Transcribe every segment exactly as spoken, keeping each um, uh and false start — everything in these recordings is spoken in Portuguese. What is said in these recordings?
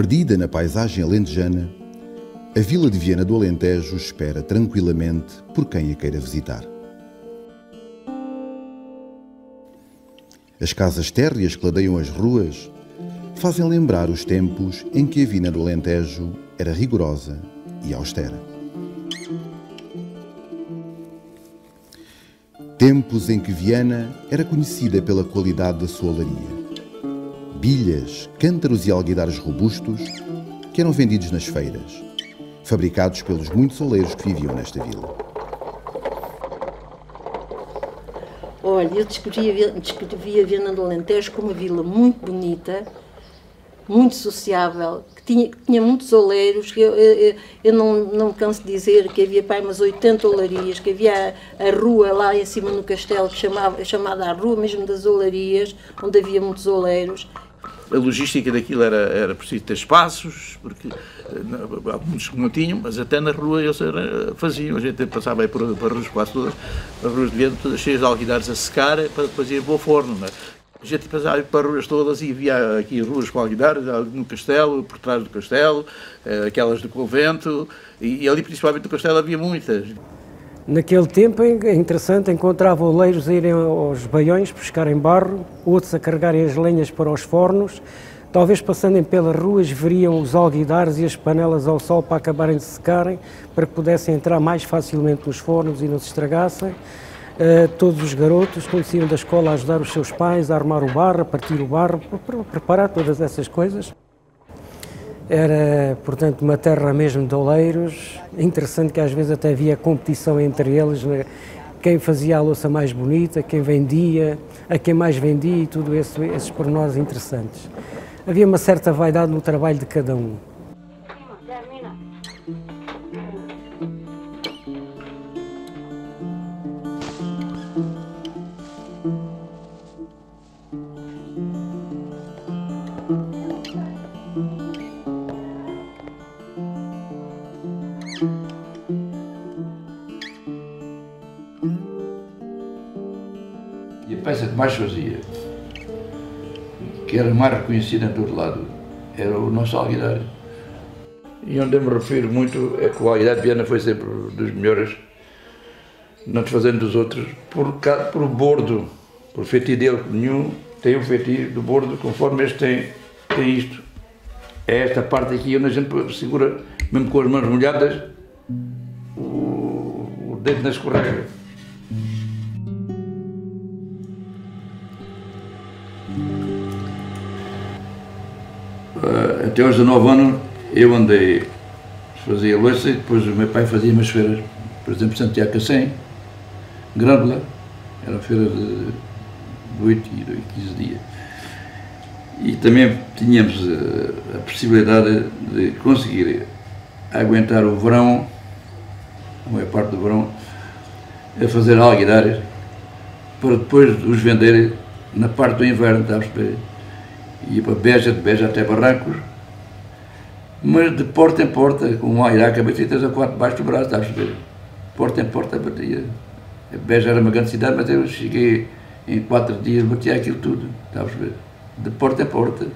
Perdida na paisagem alentejana, a Vila de Viana do Alentejo espera tranquilamente por quem a queira visitar. As casas térreas que ladeiam as ruas fazem lembrar os tempos em que a Vina do Alentejo era rigorosa e austera. Tempos em que Viana era conhecida pela qualidade da sua olaria. Bilhas, cântaros e alguidares robustos que eram vendidos nas feiras, fabricados pelos muitos oleiros que viviam nesta vila. Olha, eu descrevi, descrevi a Viana do Alentejo como uma vila muito bonita, muito sociável, que tinha, que tinha muitos oleiros. Eu, eu, eu não, não me canso de dizer que havia pá, umas oitenta olarias, que havia a, a rua lá em cima no castelo, que chamava, chamada a Rua mesmo das Olarias, onde havia muitos oleiros. A logística daquilo era, era preciso ter espaços, porque não, há muitos que não tinham, mas até na rua eles faziam. A gente passava aí por, por, por ruas quase todas, as ruas de vento todas cheias de alguidares a secar, para depois ir para o forno. Não é? A gente passava para as ruas todas e via aqui ruas com alguidares, no castelo, por trás do castelo, aquelas do convento, e, e ali principalmente do castelo havia muitas. Naquele tempo, é interessante, encontrava oleiros a irem aos baiões pescarem barro, outros a carregarem as lenhas para os fornos. Talvez passando pelas ruas veriam os alguidares e as panelas ao sol para acabarem de secarem, para que pudessem entrar mais facilmente nos fornos e não se estragassem. Uh, todos os garotos conheciam da escola a ajudar os seus pais a armar o barro, a partir o barro, para preparar todas essas coisas. Era, portanto, uma terra mesmo de oleiros. Interessante que às vezes até havia competição entre eles, né? Quem fazia a louça mais bonita, quem vendia, a quem mais vendia e tudo isso, esses pormenores interessantes. Havia uma certa vaidade no trabalho de cada um. Que mais fazia, que era mais reconhecida em todo lado, era o nosso alguidar. E onde eu me refiro muito é que o alguidar de Viana foi sempre dos melhores, não desfazendo dos outros, por, por bordo, por feitio dele. Nenhum tem o feitio do bordo conforme este tem, tem isto. É esta parte aqui onde a gente segura, mesmo com as mãos molhadas, o, o dedo na escorrega. Até aos dezanove anos eu andei, fazia louça e depois o meu pai fazia umas feiras, por exemplo, Santiago Cassem, Grandula, era uma feira de oito e quinze dias. E também tínhamos a, a possibilidade de conseguir aguentar o verão, a maior parte do verão, a fazer alguidares, para depois os vender na parte do inverno, está a perceber? Ia para Beja, de Beja até Barrancos, mas de porta em porta, com uma iraca, batia três ou quatro baixo do braço, está a perceber? Porta em porta batia. A Beja era uma grande cidade, mas eu cheguei em quatro dias, batia aquilo tudo, está a perceber? De porta em porta.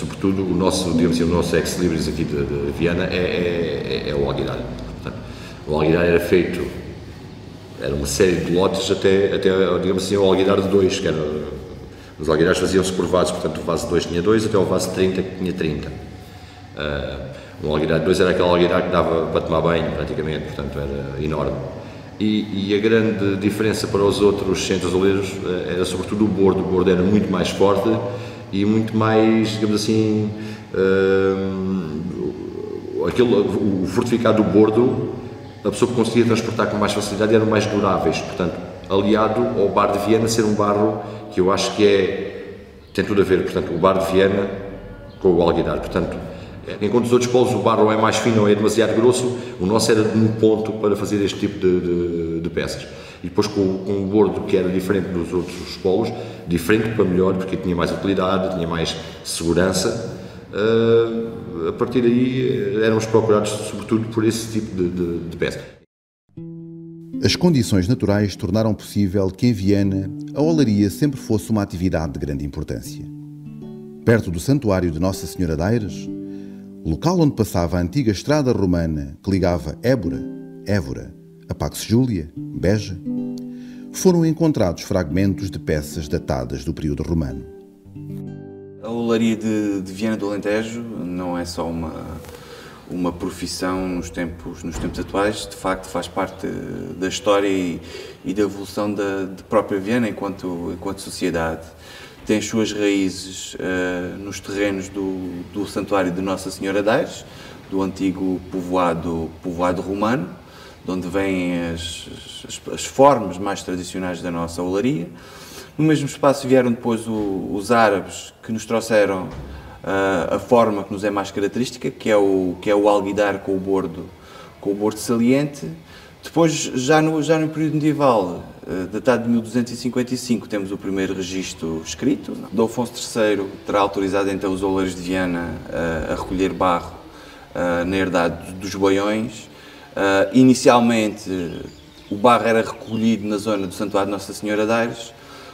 Sobretudo o nosso, digamos assim, o nosso ex-libris aqui de, de Viana é, é, é o alguidar. O alguidar era feito, era uma série de lotes até, até digamos assim, o alguidar de dois, que era, os alguidares faziam-se por vasos, portanto o vaso de dois tinha dois até o vaso de trinta que tinha trinta. Uh, um alguidar de dois era aquele alguidar que dava para tomar banho praticamente, portanto era enorme. E, e a grande diferença para os outros centros oleiros era sobretudo o bordo, o bordo era muito mais forte e muito mais, digamos assim, uh, aquele, o fortificado do bordo, a pessoa que conseguia transportar com mais facilidade eram mais duráveis, portanto, aliado ao bar de Viana ser um barro que eu acho que é, tem tudo a ver, portanto, o bar de Viana com o alguidar, portanto, Enquanto os outros povos o barro é mais fino ou é demasiado grosso, o nosso era de um ponto para fazer este tipo de, de, de peças. E depois com, com o bordo que era diferente dos outros polos, diferente para melhor, porque tinha mais utilidade, tinha mais segurança, uh, a partir daí éramos procurados sobretudo por esse tipo de, de, de peça. As condições naturais tornaram possível que em Viana a olaria sempre fosse uma atividade de grande importância. Perto do santuário de Nossa Senhora de Aires, local onde passava a antiga estrada romana que ligava Ébora, Évora, a Pax Júlia, Beja, foram encontrados fragmentos de peças datadas do período romano. A olaria de, de Viana do Alentejo não é só uma, uma profissão nos tempos, nos tempos atuais, de facto faz parte da história e, e da evolução da de própria Viana enquanto, enquanto sociedade. Tem as suas raízes uh, nos terrenos do, do Santuário de Nossa Senhora de Aires, do antigo povoado, povoado romano, de onde vêm as, as, as formas mais tradicionais da nossa olaria. No mesmo espaço vieram depois o, os árabes, que nos trouxeram uh, a forma que nos é mais característica, que é o, que é o alguidar com o bordo, com o bordo saliente. Depois, já no, já no período medieval, datado de mil duzentos e cinquenta e cinco, temos o primeiro registro escrito. Do Afonso terceiro terá autorizado então os oleiros de Viana a, a recolher barro a, na herdade dos boiões. A, inicialmente, o barro era recolhido na zona do Santuário de Nossa Senhora de Aires.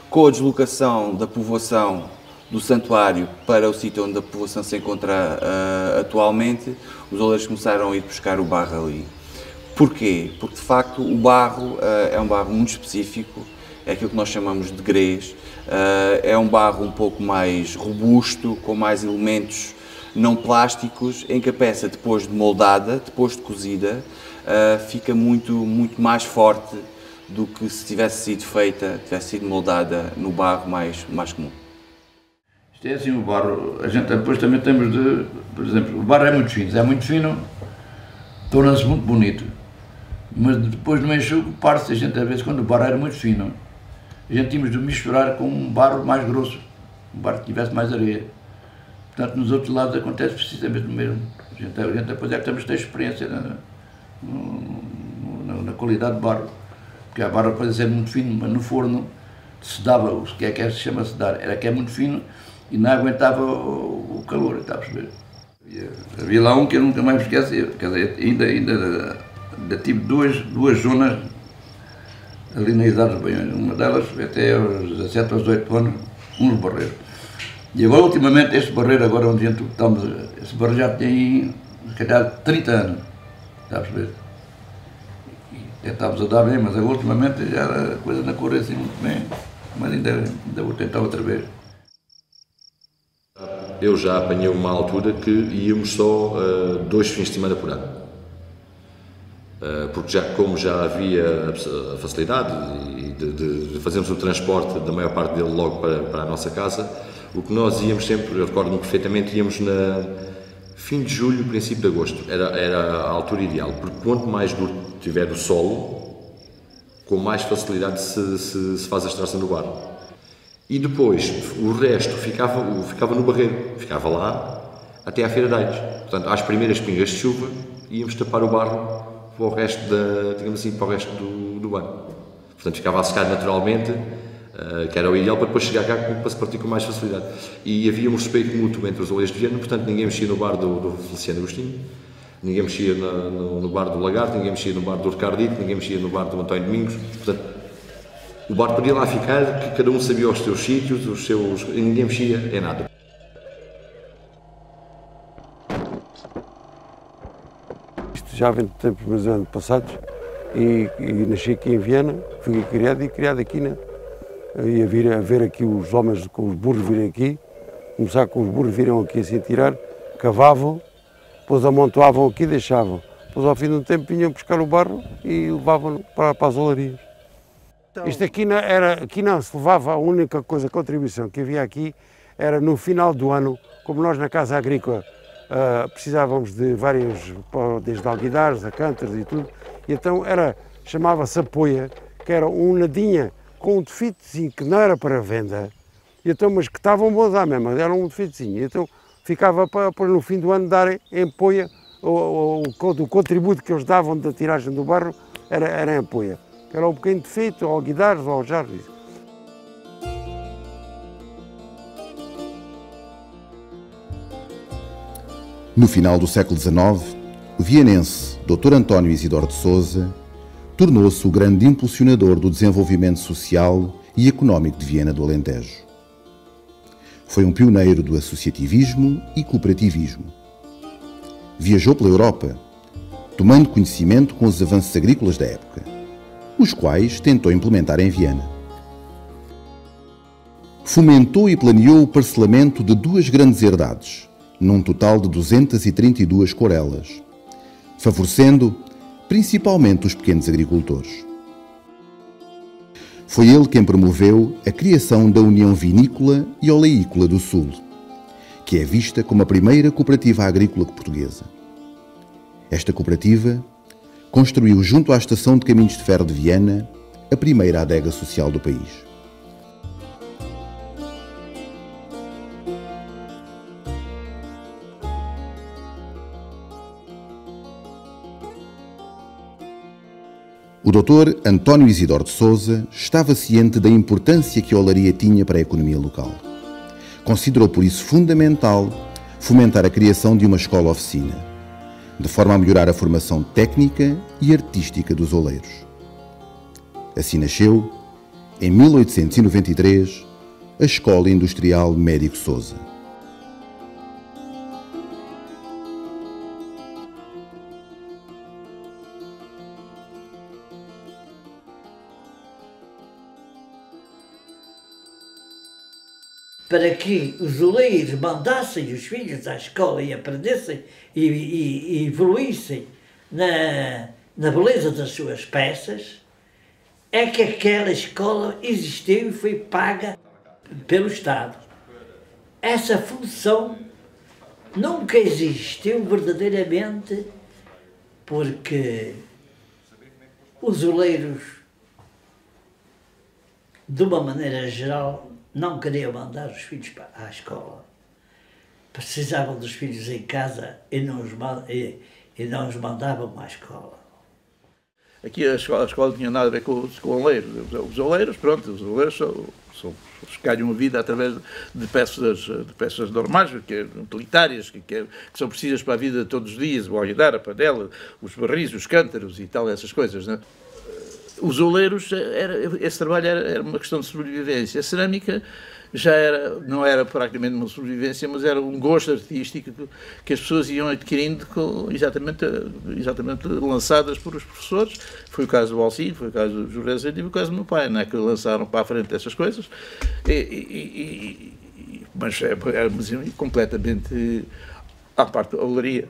Com a deslocação da povoação do santuário para o sítio onde a povoação se encontra a, atualmente, os oleiros começaram a ir buscar o barro ali. Porquê? Porque, de facto, o barro uh, é um barro muito específico, é aquilo que nós chamamos de grés, uh, é um barro um pouco mais robusto, com mais elementos não plásticos, em que a peça, depois de moldada, depois de cozida, uh, fica muito, muito mais forte do que se tivesse sido feita, tivesse sido moldada no barro mais, mais comum. Isto é assim, o barro, a gente depois também temos de, por exemplo, o barro é muito fino, é muito fino, torna-se muito bonito. Mas depois no enxugo, parte-se a gente, às vezes, quando o barro era muito fino, a gente tínhamos de misturar com um barro mais grosso, um barro que tivesse mais areia. Portanto, nos outros lados acontece precisamente o mesmo. A gente, a gente depois é que temos de ter experiência na, na, na qualidade do barro, porque a barra pode ser muito fino, mas no forno se dava, o que é que se chama sedar, era que é muito fino e não aguentava o, o calor, está a perceber? Havia lá um que eu nunca mais me esqueci, quer dizer, ainda, ainda... Da tipo duas, duas zonas ali na idade dos banhões, uma delas até aos dezassete, aos dezoito anos, uns barreiros. E agora, ultimamente, este barreiro, agora onde a gente estamos, esse barreiro já tem, se calhar, trinta anos, está a perceber? Tentámos a dar bem, mas agora, ultimamente, já a coisa não correu assim muito bem, mas ainda, ainda vou tentar outra vez. Eu já apanhei uma altura que íamos só uh, dois fins de semana por ano. Porque já, como já havia a facilidade de, de, de fazermos o transporte da maior parte dele logo para, para a nossa casa, o que nós íamos sempre, eu recordo-me perfeitamente, íamos na fim de julho, princípio de agosto, era, era a altura ideal, porque quanto mais duro tiver o solo, com mais facilidade se, se, se faz a extração do barro. E depois, o resto ficava, ficava no barreiro, ficava lá até à Feira de Aires. Portanto, às primeiras pingas de chuva, íamos tapar o barro para o resto, da, digamos assim, para o resto do, do ano. Portanto, ficava a secar naturalmente, uh, que era o ideal, para depois chegar cá para se partir com mais facilidade. E havia um respeito mútuo entre os oleiros de Viana, portanto, ninguém mexia no bar do, do Feliciano Agostinho, ninguém mexia no, no, no bar do Lagarto, ninguém mexia no bar do Ricardito, ninguém mexia no bar do António Domingos. Portanto, o bar podia lá ficar, que cada um sabia os seus sítios, os seus... ninguém mexia em nada. Já vem de tempos meus anos passados e, e nasci aqui em Viana, fui criado e criado aqui, né? E a, vir, a ver aqui os homens com os burros virem aqui, começar com os burros viram aqui assim tirar, cavavam, depois amontoavam aqui e deixavam. Depois ao fim de um tempo vinham buscar o barro e levavam para, para as olarias. Então... Isto aqui não, era, aqui não se levava, a única coisa, a contribuição que havia aqui era no final do ano, como nós na Casa Agrícola, Uh, precisávamos de vários, desde alguidares, acântaros e tudo, e então era, chamava-se apoia, que era um nadinha com um defitozinho que não era para venda, e então, mas que estavam boas à mesma, era um defitozinho, e então ficava para, para no fim do ano dar em apoia, o, o, o contributo que eles davam da tiragem do barro era, era em apoia. Era um pequeno de feito, ou guidares, ou jarros. No final do século dezenove, o vienense doutor António Isidoro de Sousa tornou-se o grande impulsionador do desenvolvimento social e económico de Viana do Alentejo. Foi um pioneiro do associativismo e cooperativismo. Viajou pela Europa, tomando conhecimento com os avanços agrícolas da época, os quais tentou implementar em Viana. Fomentou e planeou o parcelamento de duas grandes herdades, num total de duzentas e trinta e duas corelas, favorecendo principalmente os pequenos agricultores. Foi ele quem promoveu a criação da União Vinícola e Oleícola do Sul, que é vista como a primeira cooperativa agrícola portuguesa. Esta cooperativa construiu, junto à Estação de Caminhos de Ferro de Viana, a primeira adega social do país. O doutor António Isidoro de Sousa estava ciente da importância que a Olaria tinha para a economia local. Considerou por isso fundamental fomentar a criação de uma escola-oficina, de forma a melhorar a formação técnica e artística dos oleiros. Assim nasceu, em mil oitocentos e noventa e três, a Escola Industrial Médico Sousa. Para que os oleiros mandassem os filhos à escola e aprendessem e, e, e evoluíssem na, na beleza das suas peças, é que aquela escola existiu e foi paga pelo Estado. Essa função nunca existiu verdadeiramente, porque os oleiros, de uma maneira geral, não queriam mandar os filhos à escola. Precisavam dos filhos em casa e não os, e, e não os mandavam à escola. Aqui a escola, a escola não tinha nada a ver com, com oleiros. Os oleiros, pronto, os oleiros são, são, ganham a vida através de peças, de peças normais, que é, utilitárias, que, é, que são precisas para a vida de todos os dias, o olhar, a panela, os barris, os cântaros e tal, essas coisas, não é? Os oleiros, era, esse trabalho era, era uma questão de sobrevivência. A cerâmica já era, não era praticamente uma sobrevivência, mas era um gosto artístico que as pessoas iam adquirindo com, exatamente, exatamente lançadas por os professores. Foi o caso do Alcino, foi o caso do Júlio Resende e o caso do meu pai, né, que lançaram para a frente essas coisas. E, e, e, mas era completamente à parte da olaria.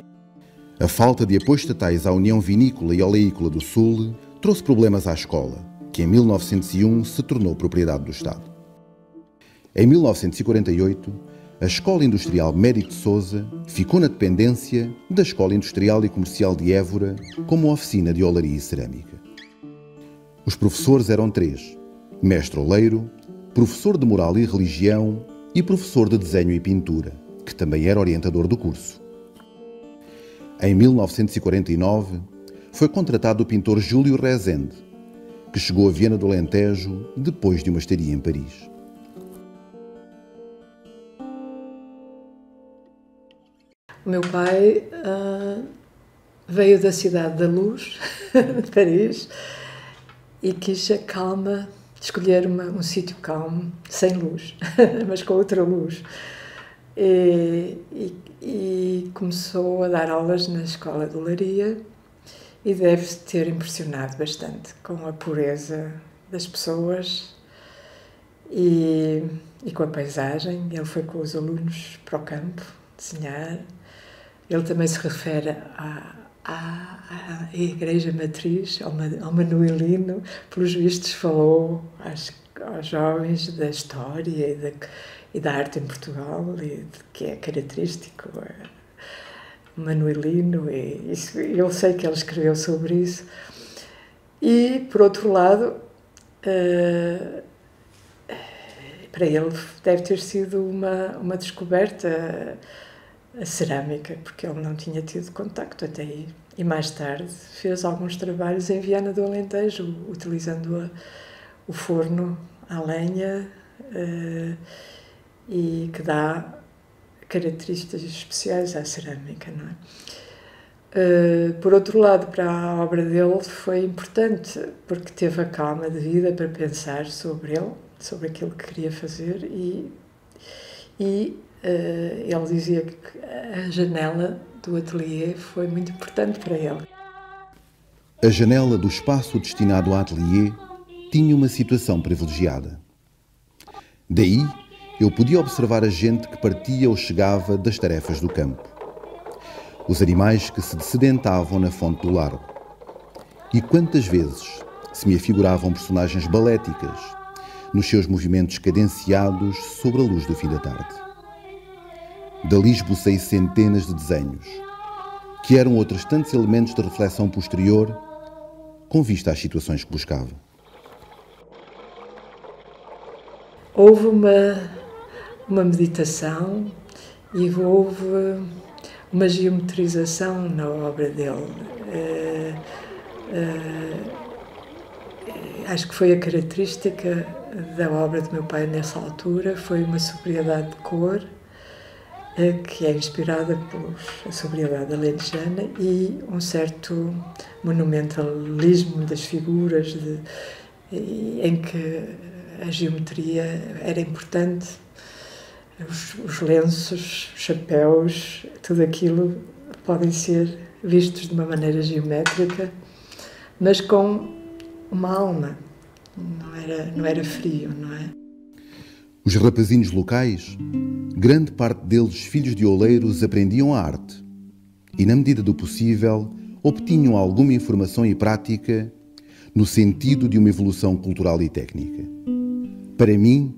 A falta de apoio estatais à União Vinícola e Oleícola do Sul trouxe problemas à escola, que em mil novecentos e um se tornou propriedade do Estado. Em mil novecentos e quarenta e oito, a Escola Industrial Médico de Sousa ficou na dependência da Escola Industrial e Comercial de Évora como oficina de olaria e cerâmica. Os professores eram três: mestre oleiro, professor de moral e religião e professor de desenho e pintura, que também era orientador do curso. Em mil novecentos e quarenta e nove, foi contratado o pintor Júlio Resende, que chegou a Viana do Alentejo depois de uma estadia em Paris. O meu pai uh, veio da Cidade da Luz, de Paris, e quis a calma, escolher uma, um sítio calmo, sem luz, mas com outra luz. E, e, e começou a dar aulas na Escola de Olaria, e deve-se ter impressionado bastante com a pureza das pessoas e, e com a paisagem. Ele foi com os alunos para o campo desenhar. Ele também se refere à, à, à Igreja Matriz, ao, ao Manuelino. Pelos vistos falou às, aos jovens da história e da, e da arte em Portugal, e de, que é característico Manuelino, e isso, eu sei que ele escreveu sobre isso. E, por outro lado, uh, para ele deve ter sido uma, uma descoberta a cerâmica, porque ele não tinha tido contacto até aí. E mais tarde fez alguns trabalhos em Viana do Alentejo, utilizando o forno à lenha, uh, e que dá características especiais à cerâmica, não é? Uh, por outro lado, para a obra dele foi importante, porque teve a calma de vida para pensar sobre ele, sobre aquilo que queria fazer, e, e Uh, ele dizia que a janela do ateliê foi muito importante para ele. A janela do espaço destinado ao ateliê tinha uma situação privilegiada. Daí, eu podia observar a gente que partia ou chegava das tarefas do campo. Os animais que se sedentavam na fonte do largo. E quantas vezes se me afiguravam personagens baléticas nos seus movimentos cadenciados sobre a luz do fim da tarde. Dali esbocei centenas de desenhos, que eram outros tantos elementos de reflexão posterior, com vista às situações que buscava. Houve uma, uma meditação e houve uma geometrização na obra dele. É, é, acho que foi a característica da obra do meu pai nessa altura, foi uma sobriedade de cor, que é inspirada pela sobriedade alentejana e um certo monumentalismo das figuras, de, em que a geometria era importante, os, os lenços, os chapéus, tudo aquilo podem ser vistos de uma maneira geométrica, mas com uma alma, não era, não era frio, não é? Os rapazinhos locais, grande parte deles filhos de oleiros, aprendiam a arte e, na medida do possível, obtinham alguma informação e prática no sentido de uma evolução cultural e técnica. Para mim,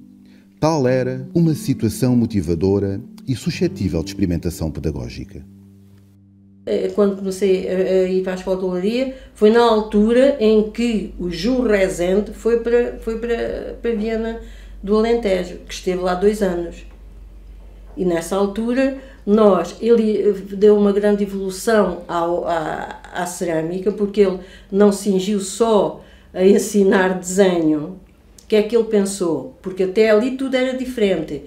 tal era uma situação motivadora e suscetível de experimentação pedagógica. Quando comecei a ir para a Escola de Olaria, foi na altura em que o Júlio Resende foi para, foi para, para Viana do Alentejo, que esteve lá dois anos. E nessa altura, nós, ele deu uma grande evolução ao, à, à cerâmica, porque ele não se cingiu só a ensinar desenho. O que é que ele pensou? Porque até ali tudo era diferente.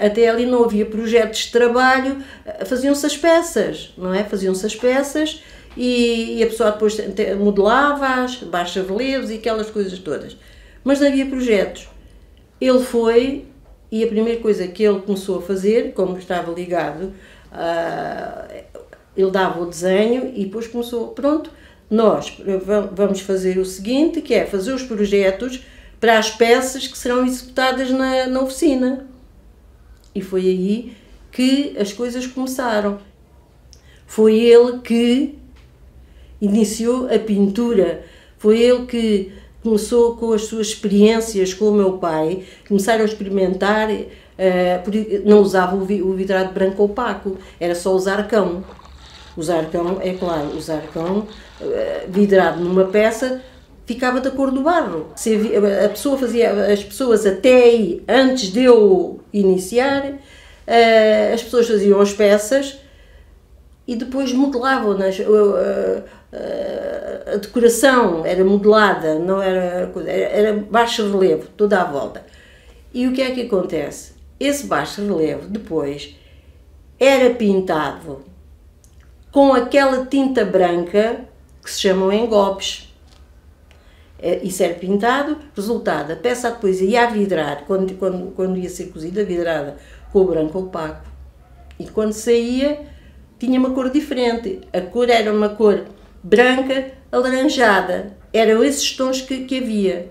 Até ali não havia projetos de trabalho, faziam-se as peças, não é? Faziam-se as peças e, e a pessoa depois modelava-as, baixa relevos e aquelas coisas todas. Mas não havia projetos. Ele foi... E a primeira coisa que ele começou a fazer, como estava ligado, uh, ele dava o desenho e depois começou, pronto, nós vamos fazer o seguinte, que é fazer os projetos para as peças que serão executadas na, na oficina. E foi aí que as coisas começaram. Foi ele que iniciou a pintura, foi ele que começou com as suas experiências com o meu pai, começaram a experimentar, não usava o vidrado branco opaco, era só usar arcão. Usar arcão, é claro, usar arcão vidrado numa peça ficava da cor do barro. A pessoa fazia, as pessoas até aí, antes de eu iniciar, as pessoas faziam as peças e depois modelavam-nas. A decoração era modelada, não era, era baixo relevo, toda à volta. E o que é que acontece? Esse baixo relevo depois era pintado com aquela tinta branca que se chamam engobes. Isso era pintado, resultado, a peça depois ia a vidrar, quando, quando, quando ia ser cozida, vidrada com o branco opaco. E quando saía, tinha uma cor diferente. A cor era uma cor branca, alaranjada, eram esses tons que, que havia.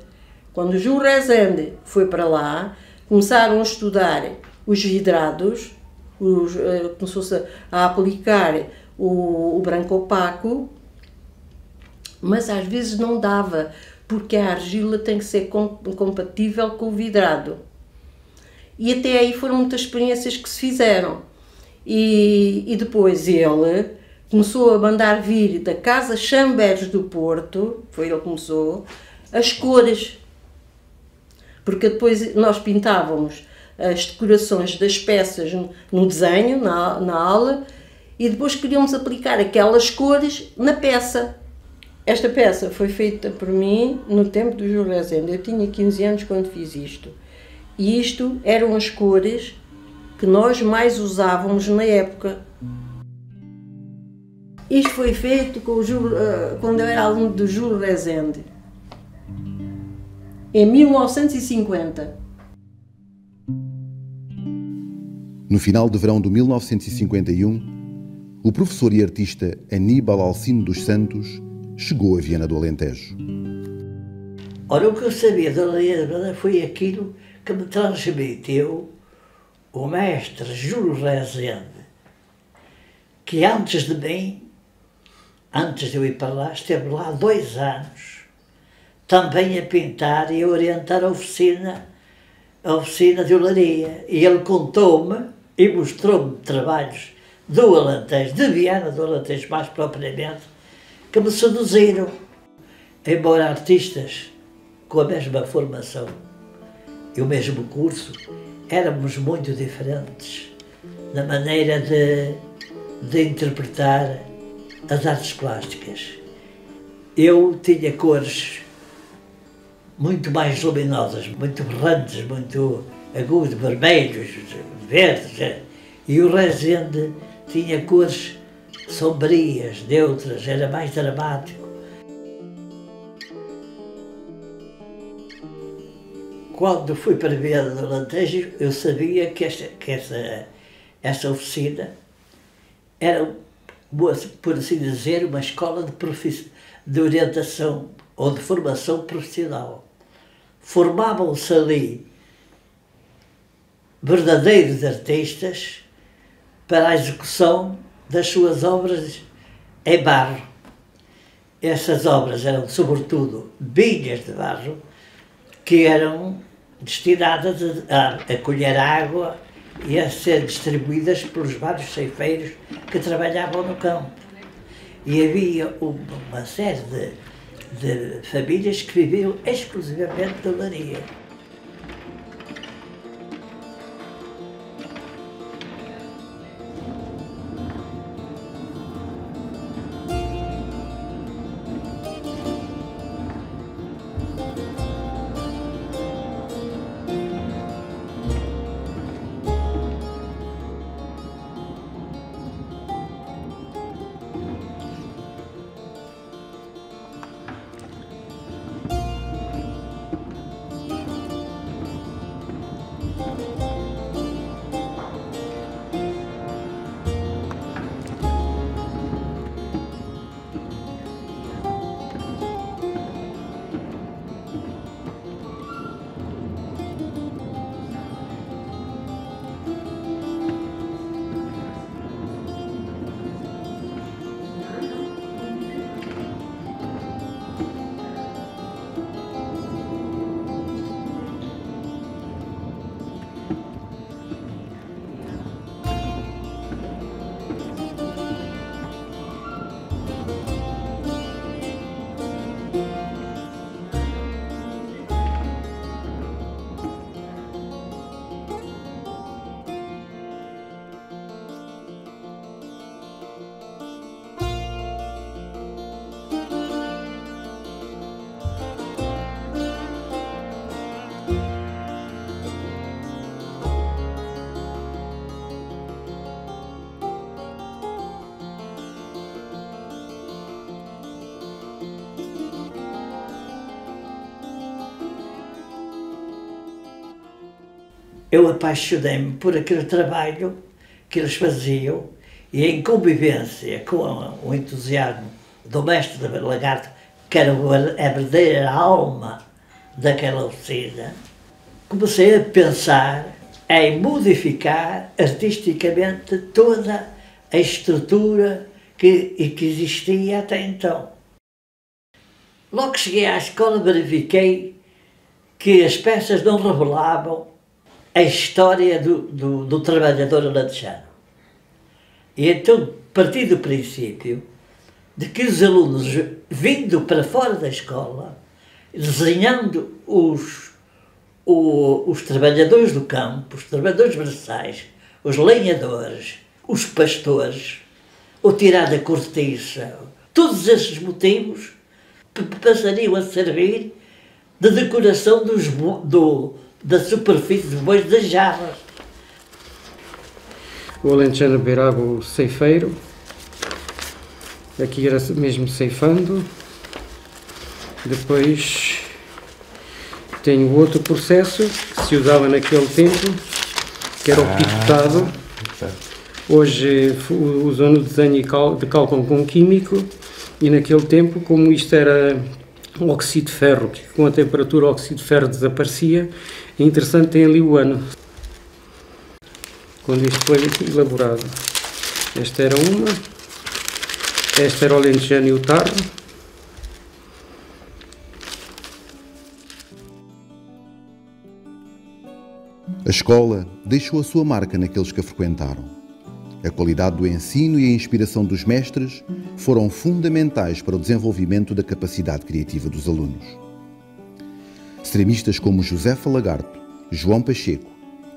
Quando o Júlio Resende foi para lá, começaram a estudar os vidrados, os, uh, começou-se a aplicar o, o branco opaco, mas às vezes não dava, porque a argila tem que ser com, compatível com o vidrado. E até aí foram muitas experiências que se fizeram. E, e depois ele começou a mandar vir da Casa Chambers do Porto, foi ele que começou, as cores. Porque depois nós pintávamos as decorações das peças no desenho, na, na aula, e depois queríamos aplicar aquelas cores na peça. Esta peça foi feita por mim no tempo do Júlio Resende. Eu tinha quinze anos quando fiz isto. E isto eram as cores que nós mais usávamos na época. Isto foi feito com o Júlio, quando eu era aluno do Júlio Resende, em mil novecentos e cinquenta. No final do verão de mil novecentos e cinquenta e um, o professor e artista Aníbal Alcino dos Santos chegou a Viana do Alentejo. Ora, o que eu sabia da Olaria foi aquilo que me transmitiu o mestre Júlio Resende, que antes de mim, antes de eu ir para lá, esteve lá dois anos, também a pintar e a orientar a oficina, a oficina de Olaria. E ele contou-me e mostrou-me trabalhos do Alentejo, de Viana do Alentejo mais propriamente, que me seduziram. Embora artistas com a mesma formação e o mesmo curso, éramos muito diferentes na maneira de, de interpretar as artes plásticas. Eu tinha cores muito mais luminosas, muito berrantes, muito agudos, vermelhos, verdes, e o Resende tinha cores sombrias, neutras, era mais dramático. Quando fui para a Viana do Alentejo, eu sabia que esta, que esta, esta oficina era, por assim dizer, uma escola de, profiss... de orientação ou de formação profissional. Formavam-se ali verdadeiros artistas para a execução das suas obras em barro. Essas obras eram, sobretudo, bilhas de barro, que eram destinadas a, a colher água e a ser distribuídas pelos vários ceifeiros que trabalhavam no campo. E havia uma série de, de famílias que viviam exclusivamente da olaria. Eu apaixonei-me por aquele trabalho que eles faziam e, em convivência com o entusiasmo do mestre Lagarto, que era a verdadeira alma daquela oficina, comecei a pensar em modificar artisticamente toda a estrutura que, que existia até então. Logo que cheguei à escola, verifiquei que as peças não revelavam a história do, do, do trabalhador alentejano. E então, parti do princípio de que os alunos, vindo para fora da escola, desenhando os, o, os trabalhadores do campo, os trabalhadores braçais, os lenhadores, os pastores, o tirar da cortiça, todos esses motivos passariam a servir de decoração dos, do, da superfície dos bois das jarras. O alentejano beirava o ceifeiro, aqui era mesmo ceifando. Depois tem o outro processo que se usava naquele tempo, que era o picotado. Hoje usam no desenho de cálculo com químico, e naquele tempo, como isto era um óxido de ferro, que com a temperatura o óxido de ferro desaparecia, é interessante, tem ali o ano, quando isto foi elaborado. Esta era uma, esta era o alentejano e o tarro. A escola deixou a sua marca naqueles que a frequentaram. A qualidade do ensino e a inspiração dos mestres foram fundamentais para o desenvolvimento da capacidade criativa dos alunos. Extremistas como Josefa Lagarto, João Pacheco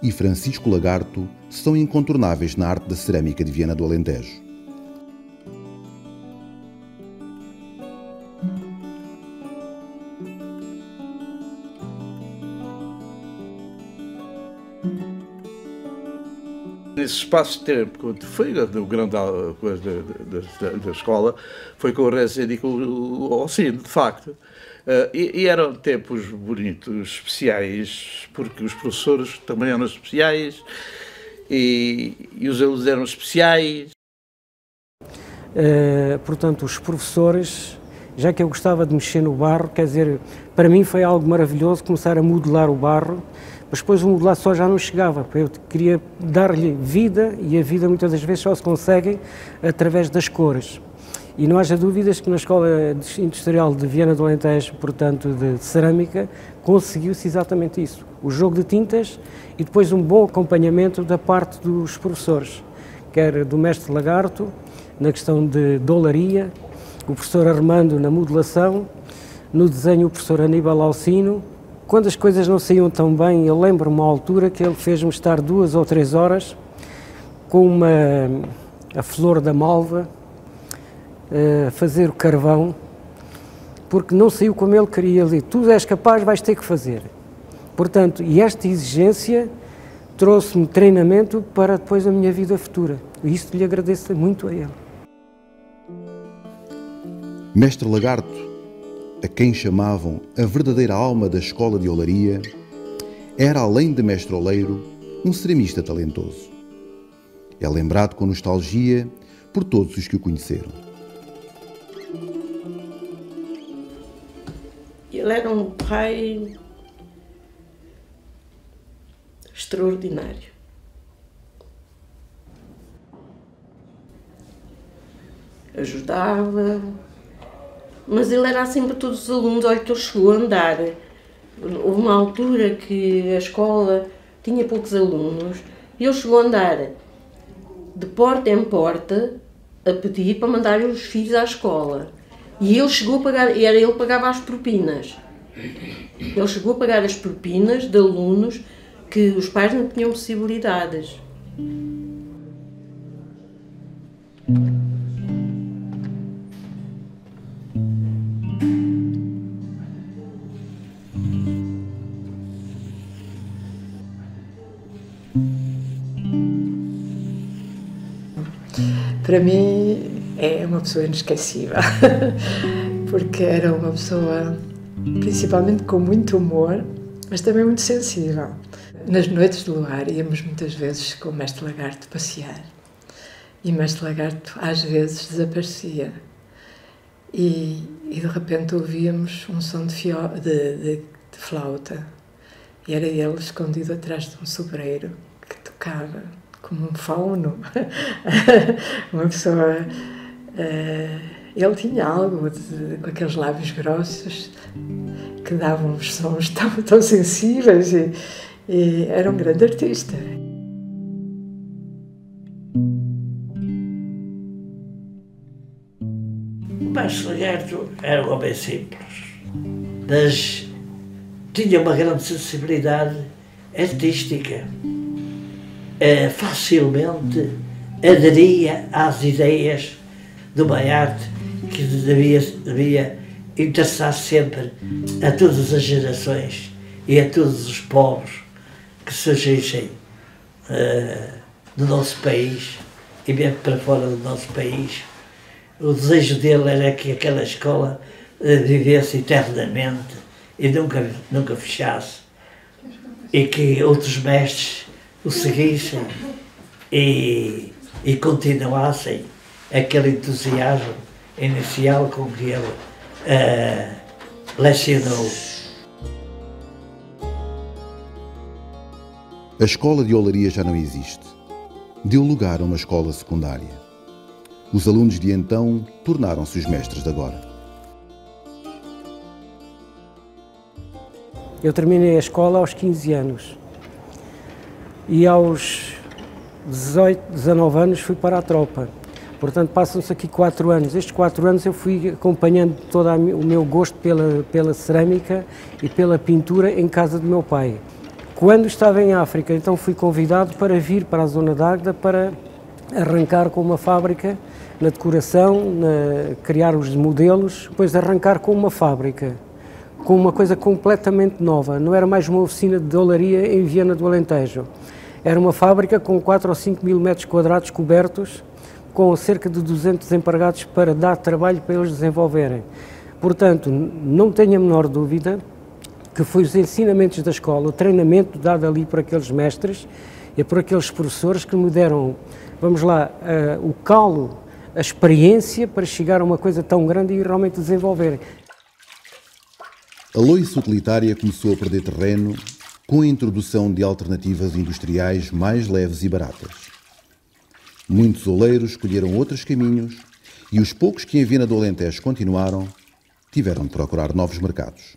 e Francisco Lagarto são incontornáveis na arte da cerâmica de Viana do Alentejo. Nesse espaço de tempo, quando foi do grande coisa da, da, da escola, foi com o Resende e com o Alcino, de facto. Uh, e, e eram tempos bonitos, especiais, porque os professores também eram especiais e, e os alunos eram especiais. Uh, portanto, os professores, já que eu gostava de mexer no barro, quer dizer, para mim foi algo maravilhoso começar a modelar o barro. Mas depois o modelar só já não chegava, eu queria dar-lhe vida, e a vida muitas das vezes só se consegue através das cores. E não haja dúvidas que na Escola Industrial de Viana do Alentejo, portanto de cerâmica, conseguiu-se exatamente isso. O jogo de tintas e depois um bom acompanhamento da parte dos professores, quer do mestre Lagarto, na questão de olaria, o professor Armando na modelação, no desenho o professor Aníbal Alcino. Quando as coisas não saíam tão bem, eu lembro-me uma altura que ele fez-me estar duas ou três horas com uma, a flor da malva, a fazer o carvão, porque não saiu como ele queria ali. Tu és capaz, vais ter que fazer. Portanto, e esta exigência trouxe-me treinamento para depois a minha vida futura. E isto lhe agradeço muito a ele. Mestre Lagarto, a quem chamavam a verdadeira alma da escola de olaria, era, além de mestre oleiro, um ceramista talentoso. É lembrado com nostalgia por todos os que o conheceram. Ele era um pai extraordinário. Ajudava, mas ele era assim para todos os alunos. Olha que ele chegou a andar. Houve uma altura que a escola tinha poucos alunos e ele chegou a andar de porta em porta a pedir para mandar os filhos à escola. E ele chegou a pagar, e era ele que pagava as propinas. Ele chegou a pagar as propinas de alunos que os pais não tinham possibilidades. Para mim é uma pessoa inesquecível, porque era uma pessoa principalmente com muito humor, mas também muito sensível. Nas noites de luar íamos muitas vezes com o mestre Lagarto passear, e o mestre Lagarto às vezes desaparecia, e, e de repente ouvíamos um som de, fio, de, de, de flauta, e era ele escondido atrás de um sobreiro que tocava como um fauno. Uma pessoa, uh, ele tinha algo de, com aqueles lábios grossos que davam uns sons tão, tão sensíveis, e, e era um grande artista. O mestre Lagarto era um homem simples, mas tinha uma grande sensibilidade artística. Uh, facilmente aderia às ideias de uma arte que devia, devia interessar sempre a todas as gerações e a todos os povos que surgissem uh, do nosso país e mesmo para fora do nosso país. O desejo dele era que aquela escola uh, vivesse eternamente e nunca, nunca fechasse, e que outros mestres o seguissem e, e continuassem aquele entusiasmo inicial com que ele uh, lecionou. A escola de Olaria já não existe. Deu lugar a uma escola secundária. Os alunos de então tornaram-se os mestres de agora. Eu terminei a escola aos quinze anos. E aos dezoito, dezanove anos fui para a tropa. Portanto, passam-se aqui quatro anos. Estes quatro anos eu fui acompanhando todo o meu gosto pela, pela cerâmica e pela pintura em casa do meu pai. Quando estava em África, então fui convidado para vir para a zona de Águeda para arrancar com uma fábrica na decoração, na, criar os modelos, depois arrancar com uma fábrica, com uma coisa completamente nova. Não era mais uma oficina de olaria em Viana do Alentejo. Era uma fábrica com quatro ou cinco mil metros quadrados cobertos, com cerca de duzentos empregados para dar trabalho para eles desenvolverem. Portanto, não tenho a menor dúvida que foi os ensinamentos da escola, o treinamento dado ali por aqueles mestres e por aqueles professores que me deram, vamos lá, uh, o calo, a experiência para chegar a uma coisa tão grande e realmente desenvolverem. A loiça utilitária começou a perder terreno com a introdução de alternativas industriais mais leves e baratas. Muitos oleiros escolheram outros caminhos e os poucos que em Viana do Alentejo continuaram tiveram de procurar novos mercados.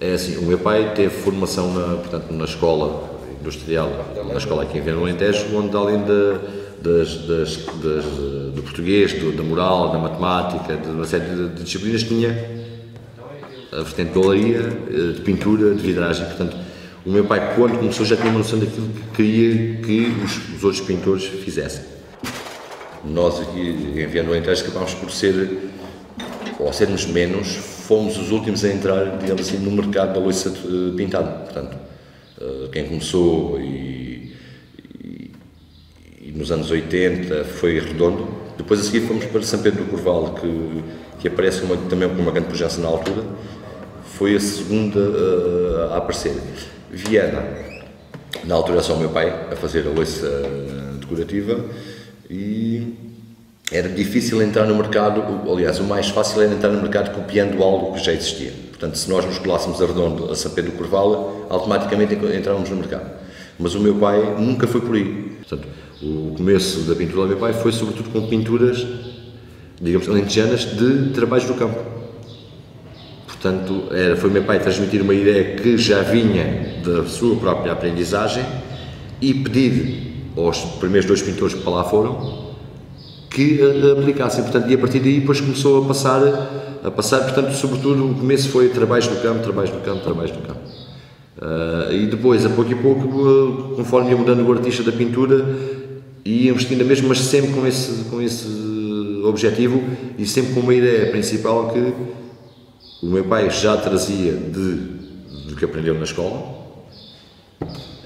É assim, o meu pai teve formação na, portanto, na escola industrial, na escola aqui em Viana do Alentejo, onde além de Das, das, das, do português, do, da moral, da matemática, de uma série de, de disciplinas, tinha a vertente de olaria, de pintura, de vidragem. Portanto, o meu pai, quando começou, já tinha uma noção daquilo que queria que os, os outros pintores fizessem. Nós aqui, em Viana do Alentejo, acabámos por ser, ou sermos menos, fomos os últimos a entrar, digamos assim, no mercado da louça pintada. Portanto, quem começou e nos anos oitenta foi Redondo, depois a seguir fomos para São Pedro do Corval, que, que aparece uma, também com uma grande projeção na altura, foi a segunda uh, a aparecer. Viana, na altura era só o meu pai a fazer a louça decorativa e era difícil entrar no mercado, aliás o mais fácil era entrar no mercado copiando algo que já existia. Portanto, se nós nos colássemos a Redondo a São Pedro do Corval, automaticamente entrávamos no mercado. Mas o meu pai nunca foi por aí. Portanto, o começo da pintura do meu pai foi sobretudo com pinturas, digamos, alentejanas de trabalhos do campo. Portanto, era, foi o meu pai transmitir uma ideia que já vinha da sua própria aprendizagem e pedir aos primeiros dois pintores que para lá foram que aplicassem. Portanto, e a partir daí depois começou a passar, a passar, portanto, sobretudo o começo foi trabalhos do campo, trabalhos do campo, trabalhos do campo. Uh, e depois, a pouco e pouco, uh, conforme ia mudando o artista da pintura, ia investindo mesmo, mas sempre com esse, com esse objetivo e sempre com uma ideia principal que o meu pai já trazia de, do que aprendeu na escola,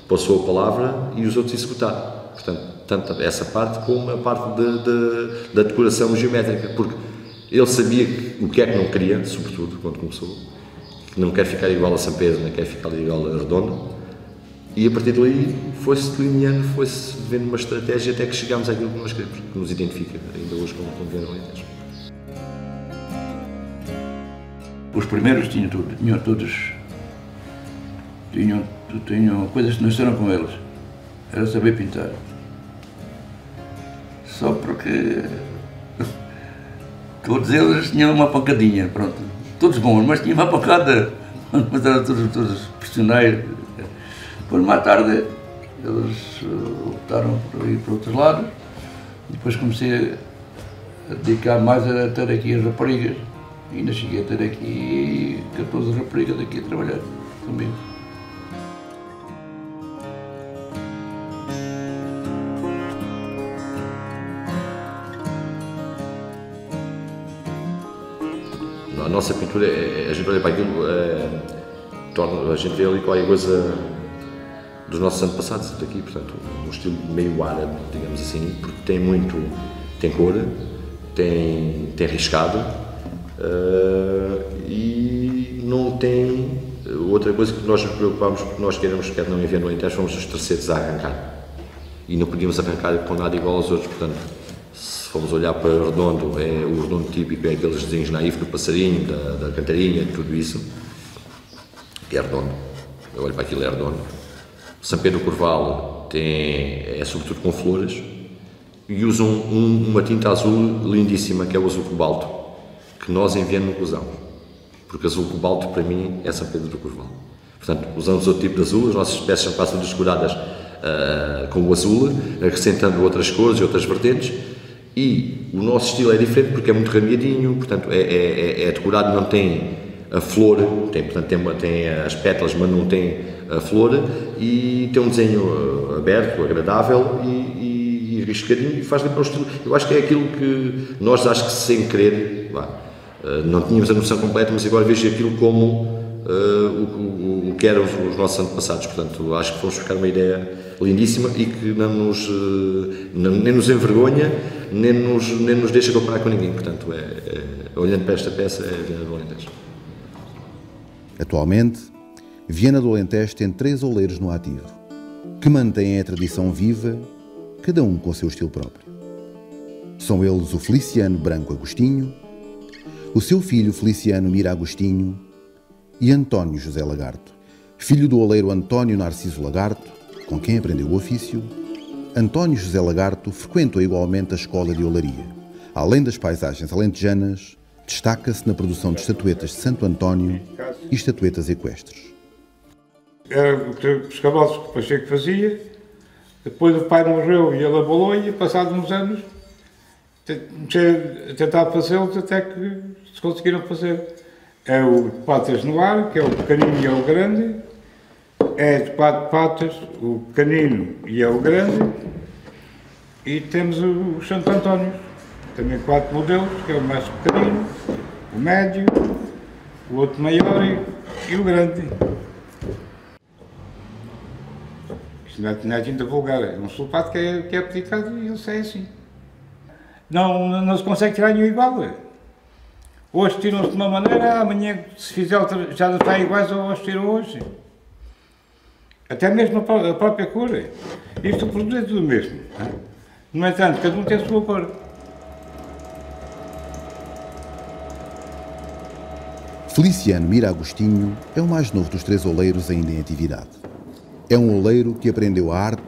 passou a palavra e os outros executaram. Portanto, tanto essa parte como a parte de, de, da decoração geométrica, porque ele sabia que, o que é que não queria, sobretudo quando começou. Não quer ficar igual a São Pedro, não quer ficar igual a Redondo. E a partir daí foi-se delineando, foi-se vendo uma estratégia até que chegámos àquilo que nós queremos, que nos identifica ainda hoje como Viana do Alentejo. Os primeiros tinham tudo, tinham todos. Tinham, tinham coisas que nasceram com eles. Era saber pintar. Só porque todos eles tinham uma pancadinha, pronto. Todos bons, mas tinha uma pancada, mas eram todos, todos profissionais. Depois, numa tarde, eles optaram por ir para outros lados. Depois comecei a dedicar mais a ter aqui as raparigas, Ainda cheguei a ter aqui catorze raparigas aqui a trabalhar também. A nossa pintura, a gente olha para aquilo, é, a gente vê ali qualquer coisa dos nossos antepassados daqui, portanto, um estilo meio árabe, digamos assim, porque tem muito, tem cor, tem, tem riscado uh, e não tem outra coisa que nós nos preocupámos, porque nós queremos que não enviar no Alentejo, fomos os terceiros a arrancar e não podíamos arrancar com nada igual aos outros, portanto, se formos olhar para o Redondo, é, o Redondo típico é aqueles desenhos naif do passarinho, da, da cantarinha, tudo isso, é Redondo, eu olho para aquilo, é Redondo. São Pedro do Corval tem, é sobretudo com flores e usam um, uma tinta azul lindíssima, que é o azul cobalto, que nós em Viana não usamos, porque azul cobalto para mim é São Pedro do Corval. Portanto, usamos outro tipo de azul, as nossas peças sempre passam descoradas uh, com o azul, acrescentando outras cores e outras vertentes, e o nosso estilo é diferente porque é muito ramilhadinho, portanto é, é, é decorado, não tem a flor, tem, portanto, tem, tem as pétalas, mas não tem a flor, e tem um desenho aberto, agradável e, e, e riscadinho, e faz lembrar o estilo. Eu acho que é aquilo que nós, acho que sem querer, lá, não tínhamos a noção completa, mas agora vejo aquilo como uh, o, o, o que eram os nossos antepassados. Portanto, acho que fomos buscar uma ideia lindíssima e que não nos, não, nem nos envergonha, nem nos, nem nos deixa comparar com ninguém. Portanto, é, é, olhando para esta peça, é a Viana do Alentejo. Atualmente, Viana do Alentejo tem três oleiros no ativo, que mantêm a tradição viva, cada um com o seu estilo próprio. São eles o Feliciano Branco Agostinho, o seu filho Feliciano Mira Agostinho e António José Lagarto, filho do oleiro António Narciso Lagarto, com quem aprendeu o ofício. António José Lagarto frequentou igualmente a escola de olaria. Além das paisagens alentejanas, destaca-se na produção de estatuetas de Santo António e estatuetas equestres. Era os cavalos que o Pacheco fazia, depois o pai morreu e ele abalou, e passados uns anos tentaram fazê-los até que se conseguiram fazer. É o de patas no ar, que é o pequenino e é o grande, é de quatro patas, o pequenino e é o grande, e temos os Santo António, também quatro modelos, que é o mais pequenino, o médio, o outro maior e o grande. Não é tinta vulgar, é um sulfato que é, que é aplicado e ele sai assim. Não, não se consegue tirar nenhum igual. Hoje tiram-se de uma maneira, amanhã se fizer outra, já não está iguais aos que tiram hoje. Até mesmo a própria cor. Isto produz é tudo mesmo. No entanto, cada um tem a sua cor. Feliciano Mira Agostinho é o mais novo dos três oleiros ainda em atividade. É um oleiro que aprendeu a arte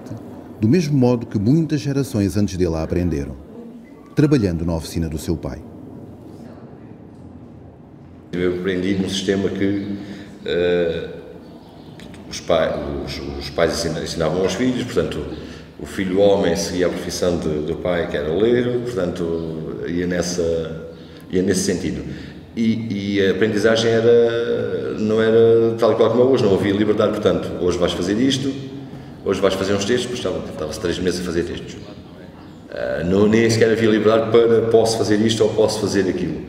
do mesmo modo que muitas gerações antes dele a aprenderam, trabalhando na oficina do seu pai. Eu aprendi num sistema que uh, os, pai, os, os pais ensinavam aos filhos, portanto, o filho homem seguia a profissão de, do pai, que era oleiro, portanto, ia, nessa, ia nesse sentido. E, e a aprendizagem era, não era tal e qual como é hoje, não havia liberdade, portanto, hoje vais fazer isto, hoje vais fazer uns textos, porque estava, estava-se três meses a fazer textos. Uh, não, nem sequer havia liberdade para posso fazer isto ou posso fazer aquilo.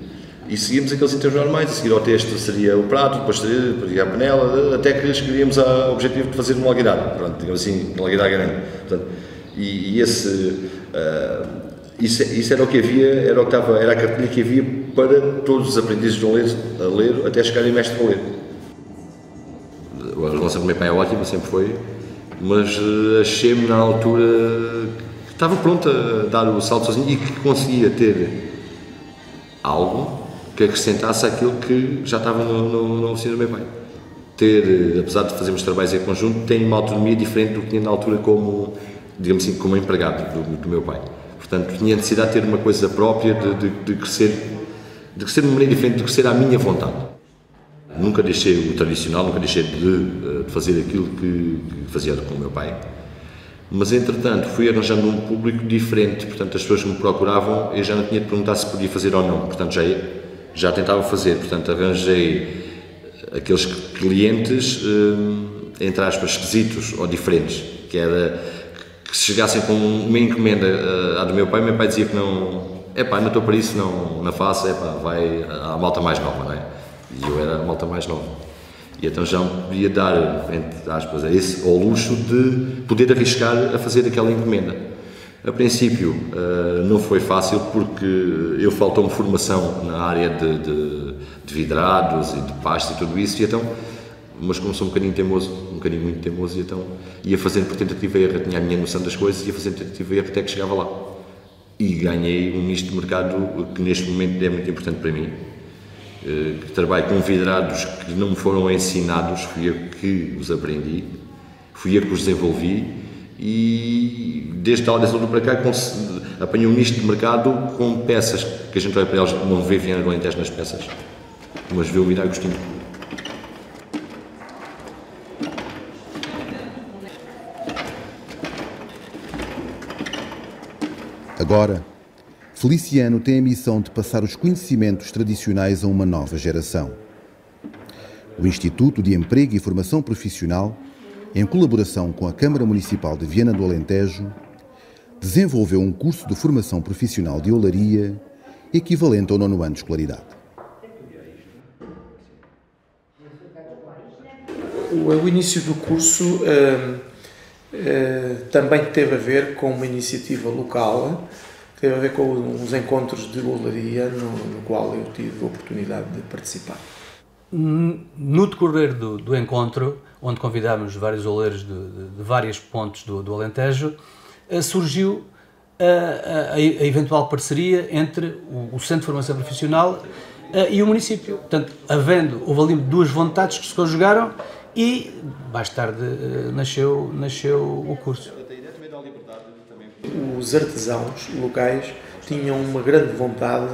E seguíamos aqueles intervalos normais, a seguir ao texto seria o prato, depois seria, depois a panela, até que chegaríamos ao objetivo de fazer um alguidado, pronto, digamos assim, um alguidado grande. Portanto, e, e esse... Uh, Isso, isso era o que havia, era, o que estava, era a cartilha que havia para todos os aprendizes de oleiro, a ler até chegarem mestre a ler. A relação com o meu pai é ótima, sempre foi, mas achei-me na altura que estava pronto a dar o salto sozinho e que conseguia ter algo que acrescentasse aquilo que já estava no, no, na oficina do meu pai. Ter, apesar de fazermos trabalhos em conjunto, tem uma autonomia diferente do que tinha na altura como, digamos assim, como empregado do, do meu pai. Portanto, tinha necessidade de ter uma coisa própria, de, de, de crescer de crescer de uma maneira diferente, de crescer à minha vontade. Nunca deixei o tradicional, nunca deixei de, de fazer aquilo que, que fazia com o meu pai. Mas, entretanto, fui arranjando um público diferente, portanto, as pessoas que me procuravam, eu já não tinha de perguntar se podia fazer ou não. Portanto, já, já tentava fazer, portanto arranjei aqueles clientes, entre aspas, esquisitos ou diferentes, que era que se chegassem com uma encomenda à do meu pai, meu pai dizia que não, é pá, não estou para isso, não, não faço, é pá, vai à malta mais nova, não é? E eu era a malta mais nova. E então já me podia dar, entre aspas, a esse, ao luxo de poder arriscar a fazer aquela encomenda. A princípio não foi fácil porque eu faltou-me formação na área de, de, de vidrados e de pasta e tudo isso, e então, mas como sou um bocadinho teimoso, um bocadinho muito teimoso, e então ia fazendo por tentativa e erro, tinha a minha noção das coisas, ia fazendo tentativa e erro até que chegava lá. E ganhei um nicho de mercado que neste momento é muito importante para mim. Que trabalho com vidrados que não me foram ensinados, fui eu que os aprendi, fui eu que os desenvolvi, e desde a hora dessa para cá apanhei um nicho de mercado com peças que a gente olha para elas, não vê Viana do Alentejo nas peças, mas vê o Mira Agostinho. Agora, Feliciano tem a missão de passar os conhecimentos tradicionais a uma nova geração. O Instituto de Emprego e Formação Profissional, em colaboração com a Câmara Municipal de Viana do Alentejo, desenvolveu um curso de formação profissional de olaria equivalente ao nono ano de escolaridade. O início do curso uh, uh, também teve a ver com uma iniciativa local, teve a ver com uns encontros de olaria no, no qual eu tive a oportunidade de participar. No decorrer do, do encontro, onde convidámos vários oleiros de, de, de vários pontos do, do Alentejo, surgiu a, a, a eventual parceria entre o, o Centro de Formação Profissional a, e o município. Portanto, havendo, houve ali duas vontades que se conjugaram e, mais tarde, nasceu, nasceu o curso. Os artesãos locais tinham uma grande vontade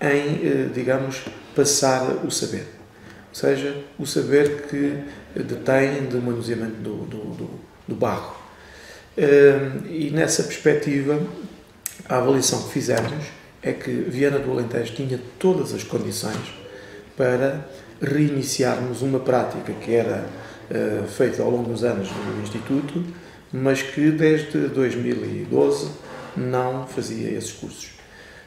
em, digamos, passar o saber. Ou seja, o saber que detêm do manuseamento do, do, do, do barro. E nessa perspectiva, a avaliação que fizemos é que Viana do Alentejo tinha todas as condições para reiniciarmos uma prática que era feita ao longo dos anos no Instituto, mas que desde dois mil e doze não fazia esses cursos.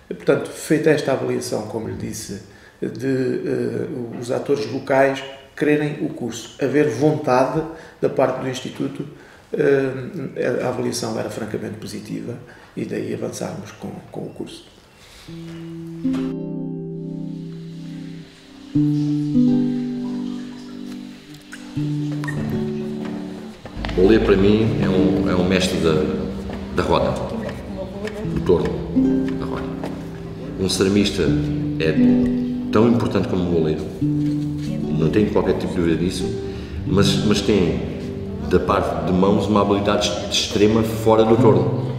Portanto, feita esta avaliação, como lhe disse, de uh, os atores locais quererem o curso, haver vontade da parte do Instituto, uh, a avaliação era francamente positiva e daí avançarmos com, com o curso. O Olé para mim é um, é um mestre da, da roda, do torno da roda. Um ceramista é tão importante como um oleiro, não tenho qualquer tipo de dúvida disso, mas, mas tem da parte de mãos uma habilidade extrema fora do torno.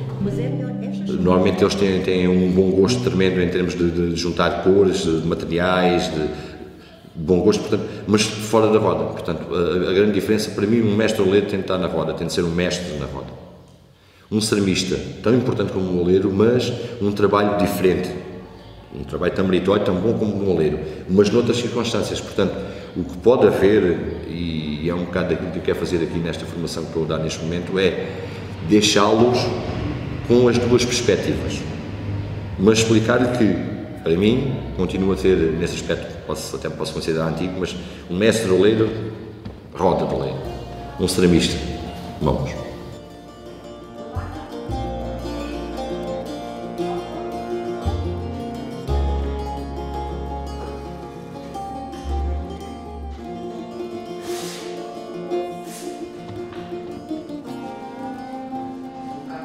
Normalmente eles têm, têm um bom gosto tremendo em termos de, de juntar cores, de materiais, de bom gosto, portanto, mas fora da roda. Portanto, a, a grande diferença, para mim, um mestre oleiro tem de estar na roda, tem de ser um mestre na roda. Um ceramista, tão importante como um oleiro, mas um trabalho diferente. Um trabalho tão meritório, tão bom como um oleiro, mas noutras circunstâncias. Portanto, o que pode haver, e é um bocado daquilo que eu quero fazer aqui nesta formação que estou a dar neste momento, é deixá-los com as duas perspectivas, mas explicar-lhe que, para mim, continua a ter, nesse aspecto, posso, até posso considerar antigo, mas um mestre de oleiro, roda de oleiro, um ceramista, mãos.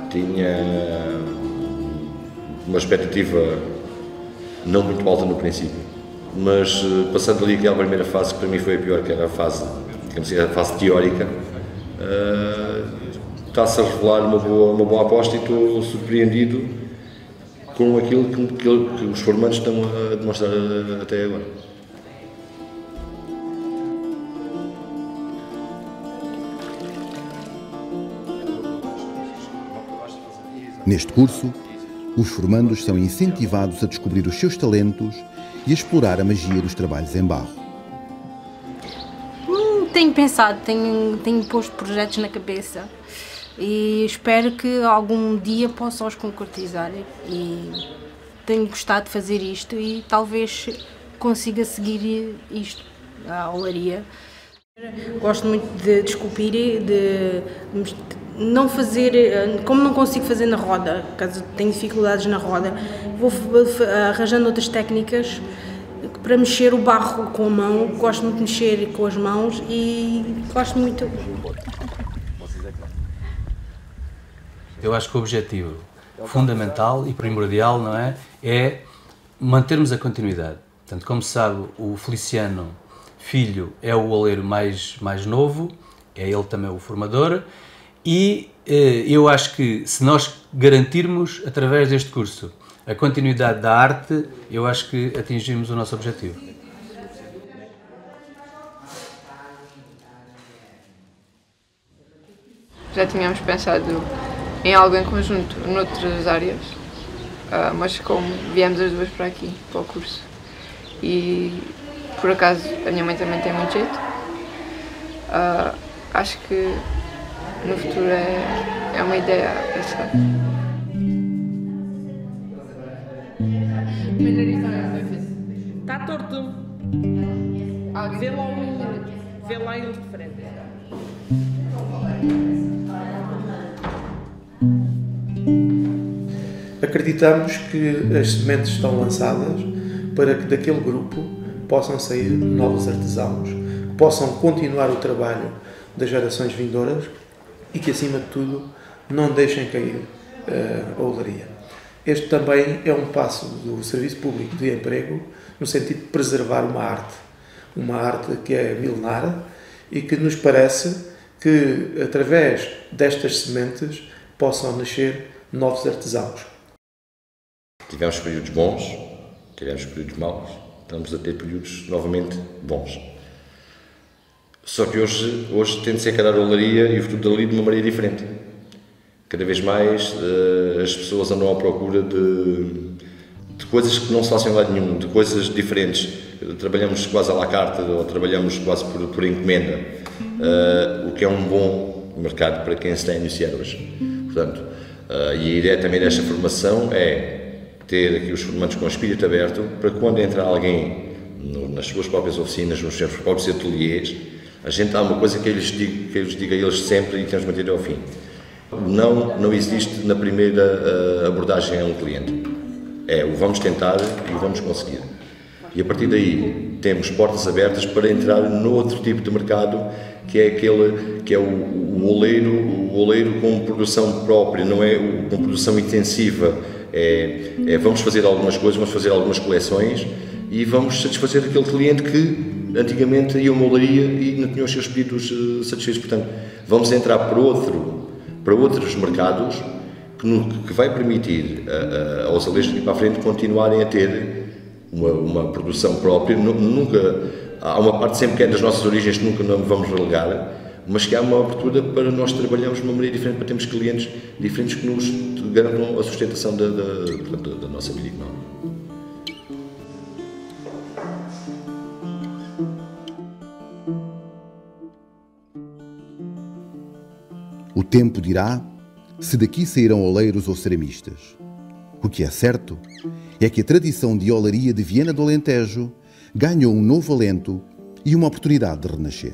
Tinha uma expectativa não muito alta no princípio, mas passando ali aquela primeira fase, que para mim foi a pior, que era a fase, digamos assim, a fase teórica, uh, está-se a revelar uma boa, uma boa aposta e estou surpreendido com aquilo que, que os formandos estão a demonstrar até agora. Neste curso, Os formandos são incentivados a descobrir os seus talentos e a explorar a magia dos trabalhos em barro. Hum, tenho pensado, tenho, tenho posto projetos na cabeça e espero que algum dia possa os concretizar. E tenho gostado de fazer isto e talvez consiga seguir isto, a olaria. Gosto muito de desculpir e de não fazer, como não consigo fazer na roda, caso tenha dificuldades na roda, vou arranjando outras técnicas para mexer o barro com a mão. Gosto muito de mexer com as mãos e gosto muito. Eu acho que o objetivo fundamental e primordial, não é, é mantermos a continuidade. Portanto, como se sabe, o Feliciano Filho é o oleiro mais, mais novo, é ele também o formador, e eh, eu acho que se nós garantirmos, através deste curso, a continuidade da arte, eu acho que atingimos o nosso objetivo. Já tínhamos pensado em algo em conjunto, noutras áreas, ah, mas como viemos as duas para aqui, para o curso, e... Por acaso, a minha mãe também tem muito jeito. Uh, acho que no futuro é, é uma ideia a pensar. Está torto. Vê lá, vê lá ele de frente. Acreditamos que as sementes estão lançadas para que daquele grupo possam sair novos artesãos, que possam continuar o trabalho das gerações vindouras e que, acima de tudo, não deixem cair uh, a olaria. Este também é um passo do Serviço Público de Emprego no sentido de preservar uma arte, uma arte que é milenar e que nos parece que, através destas sementes, possam nascer novos artesãos. Tivemos períodos bons, tivemos períodos maus. Estamos a ter períodos novamente bons. Só que hoje, hoje tende-se a encarar a olaria e o futuro da olaria de uma maneira diferente. Cada vez mais uh, as pessoas andam à procura de, de coisas que não se fazem em lado nenhum, de coisas diferentes. Trabalhamos quase à la carte ou trabalhamos quase por, por encomenda, uh, o que é um bom mercado para quem se está a iniciar hoje. Portanto, uh, e a ideia também desta formação é ter aqui os formandos com o espírito aberto para que quando entrar alguém no, nas suas próprias oficinas, nos seus próprios ateliês, a gente há uma coisa que eu lhes digo, que eu lhes digo a eles sempre e que temos de manter ao fim. Não, não existe na primeira uh, abordagem a um cliente. É o vamos tentar e o vamos conseguir. E a partir daí temos portas abertas para entrar no outro tipo de mercado, que é aquele que é o, o oleiro, o oleiro com produção própria, não é o, com produção intensiva. É, é, vamos fazer algumas coisas, vamos fazer algumas coleções e vamos satisfazer aquele cliente que antigamente ia a uma olaria e não tinha os seus espíritos uh, satisfeitos. Portanto, vamos entrar para, outro, para outros mercados que, no, que vai permitir uh, uh, aos aleiros daqui para a frente continuarem a ter uma, uma produção própria. Nunca, há uma parte sempre que é das nossas origens que nunca não vamos relegar, mas que há uma abertura para nós trabalharmos de uma maneira diferente, para termos clientes diferentes que nos garantam a sustentação da, da, da, da nossa vida económica. O tempo dirá se daqui sairão oleiros ou ceramistas. O que é certo é que a tradição de olaria de Viana do Alentejo ganhou um novo alento e uma oportunidade de renascer.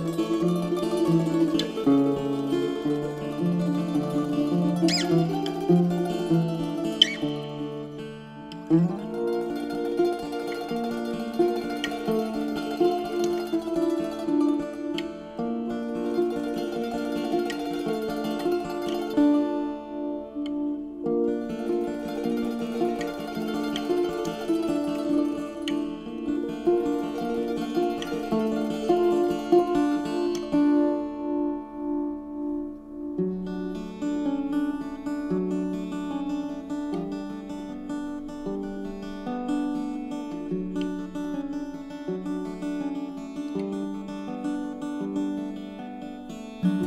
Thank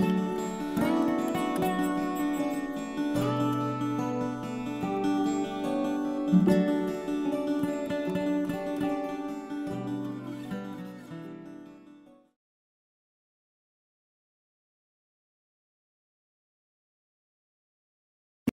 you.